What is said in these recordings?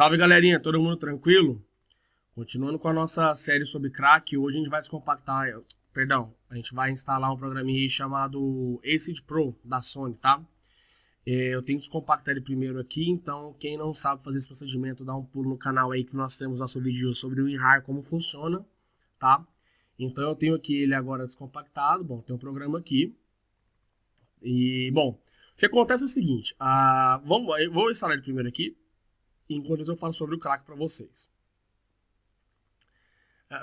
Salve galerinha, todo mundo tranquilo? Continuando com a nossa série sobre crack, hoje a gente vai instalar um programinha chamado Acid Pro da Sony, tá? Eu tenho que descompactar ele primeiro aqui, então quem não sabe fazer esse procedimento, dá um pulo no canal aí que nós temos nosso vídeo sobre o RAR, como funciona, tá? Então eu tenho aqui ele agora descompactado, bom, tem um programa aqui. E, bom, o que acontece é o seguinte, eu vou instalar ele primeiro aqui, enquanto eu falo sobre o crack para vocês.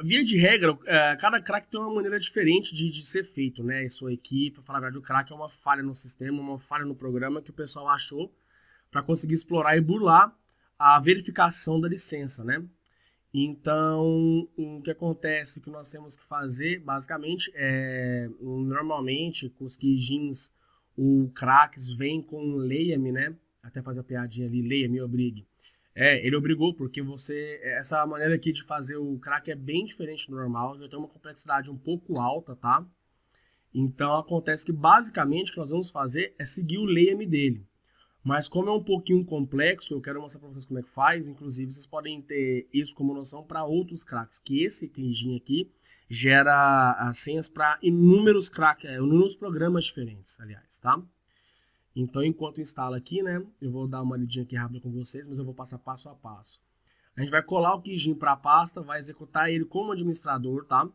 Via de regra, cada crack tem uma maneira diferente de ser feito, né? E sua equipe, para falar a verdade, o crack é uma falha no sistema, uma falha no programa que o pessoal achou para conseguir explorar e burlar a verificação da licença, né? Então, o que acontece, o que nós temos que fazer, basicamente, é normalmente com os QGIMS, o cracks vem com leia-me, né? Até faz a piadinha ali, leia-me, obrigue. Ele obrigou, porque você, essa maneira aqui de fazer o crack é bem diferente do normal, já tem uma complexidade um pouco alta, tá? Então, acontece que basicamente o que nós vamos fazer é seguir o leia-me dele. Mas como é um pouquinho complexo, eu quero mostrar para vocês como é que faz, inclusive vocês podem ter isso como noção para outros cracks, que esse QGIM aqui gera as senhas para inúmeros cracks, inúmeros programas diferentes, aliás, tá? Então, enquanto instala aqui, né, eu vou dar uma lidinha aqui rápida com vocês, mas eu vou passar passo a passo. A gente vai colar o QGIM para a pasta, vai executar ele como administrador, tá?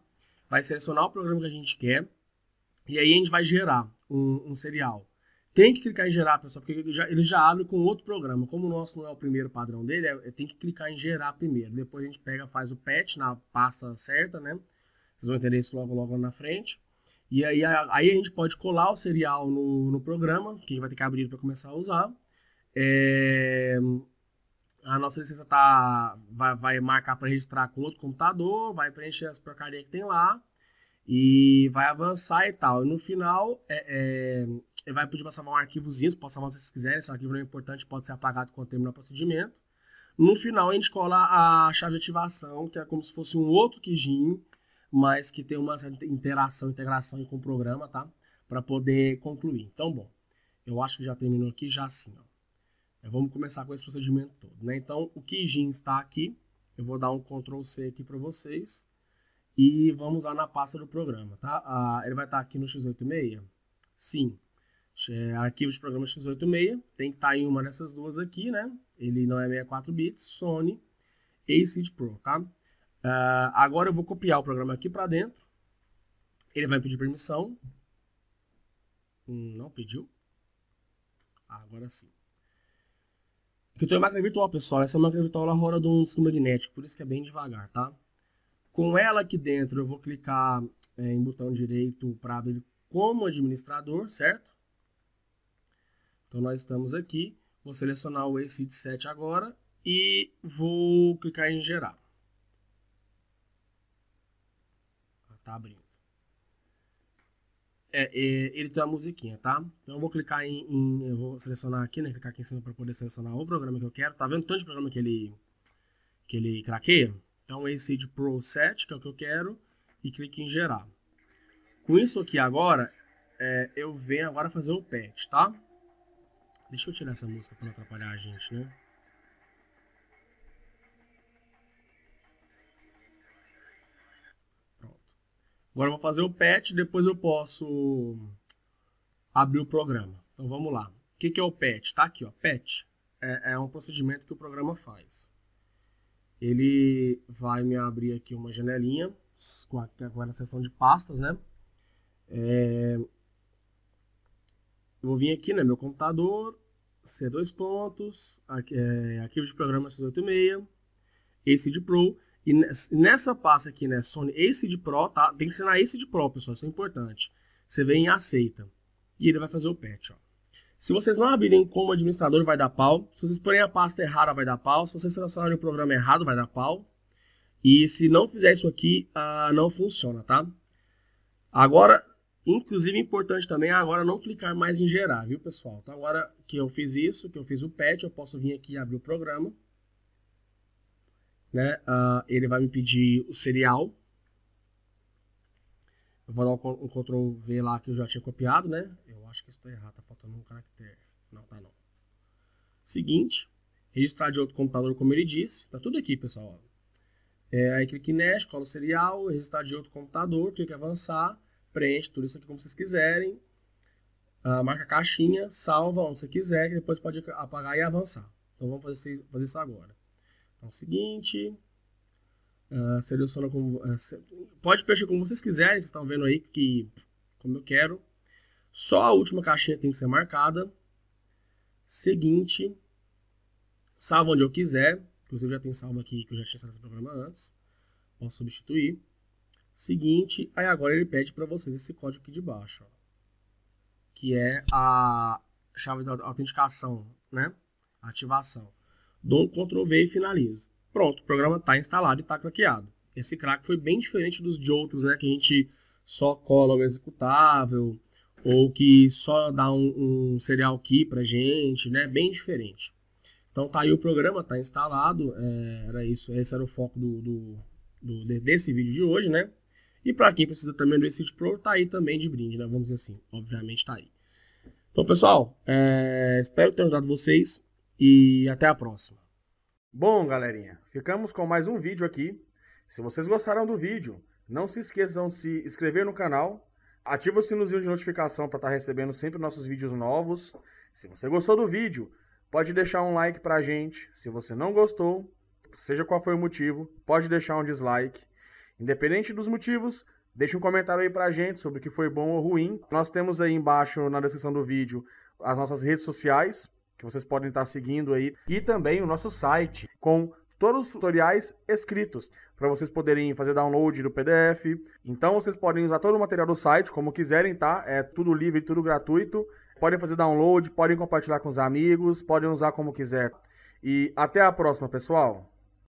Vai selecionar o programa que a gente quer, e aí a gente vai gerar um serial. Tem que clicar em gerar, pessoal, porque ele já abre com outro programa. Como o nosso não é o primeiro padrão dele, tem que clicar em gerar primeiro. Depois a gente pega, faz o patch na pasta certa, né? Vocês vão entender isso logo na frente. E aí a gente pode colar o serial no programa, que a gente vai ter que abrir para começar a usar. A nossa licença vai marcar para registrar com outro computador, vai preencher as porcarias que tem lá, e vai avançar e tal. E no final, ele vai pedir para salvar um arquivozinho, pode salvar se vocês quiserem, esse arquivo não é importante, pode ser apagado quando terminar o procedimento. No final, a gente cola a chave de ativação, que é como se fosse um outro QGIM, mas que tem uma integração com o programa, tá? Para poder concluir. Então, bom, eu acho que já terminou aqui, já sim, ó. Vamos começar com esse procedimento todo, né? Então, o QGIM está aqui, eu vou dar um Ctrl C aqui para vocês, e vamos lá na pasta do programa, tá? Ele vai estar aqui no x86? Sim. Arquivo de programa x86, tem que estar em uma dessas duas aqui, né? Ele não é 64 bits, Sony Acid Pro, tá? Agora eu vou copiar o programa aqui para dentro. Ele vai pedir permissão. Não pediu. Agora sim. Aqui eu tenho a máquina virtual, pessoal. Essa máquina virtual ela roda de um disco magnético, por isso que é bem devagar, tá? Com ela aqui dentro eu vou clicar em botão direito para abrir como administrador, certo? Então nós estamos aqui. Vou selecionar o Acid 7 agora e vou clicar em gerar. Tá abrindo. Ele tem uma musiquinha, tá? Então eu vou clicar eu vou selecionar aqui, né? Clicar aqui em cima para poder selecionar o programa que eu quero. Tá vendo tanto de programa que ele craqueia? Então esse de Pro 7, que é o que eu quero, e clique em gerar. Com isso aqui agora, eu venho agora fazer o patch, tá? Deixa eu tirar essa música para não atrapalhar a gente, né? Agora eu vou fazer o patch, depois eu posso abrir o programa. Então vamos lá. O que é o patch? Tá aqui, ó. Patch é um procedimento que o programa faz. Ele vai me abrir aqui uma janelinha, agora na seção de pastas, né? Eu vou vir aqui, né? Meu computador, C2 pontos, arquivo de programa x86, Acid Pro. E nessa pasta aqui, né, Sony Acid Pro, tá? Tem que ser na Acid Pro, pessoal, isso é importante. Você vem em aceita. E ele vai fazer o patch, ó. Se vocês não abrirem como administrador, vai dar pau. Se vocês porem a pasta errada, vai dar pau. Se vocês selecionarem o programa errado, vai dar pau. E se não fizer isso aqui, não funciona, tá? Agora, inclusive, é importante também agora não clicar mais em gerar, viu, pessoal? Então, agora que eu fiz isso, que eu fiz o patch, eu posso vir aqui e abrir o programa. Né? Ele vai me pedir o serial. Eu vou dar um Ctrl V lá que eu já tinha copiado, né? Eu acho que isso está errado, tá faltando um caractere. Não, tá não. Seguinte, registrar de outro computador, como ele disse. Tá tudo aqui, pessoal. Aí clica em Next, cola o serial, registrar de outro computador, clica em avançar, preenche tudo isso aqui como vocês quiserem. Marca a caixinha, salva onde você quiser, que depois pode apagar e avançar. Então vamos fazer isso agora. Então o seguinte, seleciona como... pode preencher como vocês quiserem, vocês estão vendo aí que como eu quero. Só a última caixinha tem que ser marcada. Seguinte, salva onde eu quiser. Inclusive já tem salvo aqui, que eu já tinha salvo esse programa antes. Posso substituir. Seguinte, aí agora ele pede para vocês esse código aqui de baixo, ó, que é a chave de autenticação, né? Ativação. Dou um Ctrl V e finalizo. Pronto, o programa está instalado e está craqueado. Esse crack foi bem diferente dos de outros, né? Que a gente só cola o executável, ou que só dá um serial key pra gente, né? Bem diferente. Então tá aí o programa, tá instalado, era isso, esse era o foco desse vídeo de hoje, né? E para quem precisa também do Acid Pro, tá aí também de brinde, né? Vamos dizer assim, obviamente tá aí. Então pessoal, espero ter ajudado vocês e até a próxima. Bom galerinha, ficamos com mais um vídeo aqui. Se vocês gostaram do vídeo, não se esqueçam de se inscrever no canal. Ativa o sinozinho de notificação para estar recebendo sempre nossos vídeos novos. Se você gostou do vídeo, pode deixar um like para a gente. Se você não gostou, seja qual foi o motivo, pode deixar um dislike. Independente dos motivos, deixe um comentário aí para a gente sobre o que foi bom ou ruim. Nós temos aí embaixo na descrição do vídeo as nossas redes sociais, que vocês podem estar seguindo aí. E também o nosso site, com todos os tutoriais escritos, para vocês poderem fazer download do PDF. Então vocês podem usar todo o material do site, como quiserem, tá? É tudo livre, tudo gratuito. Podem fazer download, podem compartilhar com os amigos, podem usar como quiser. E até a próxima, pessoal!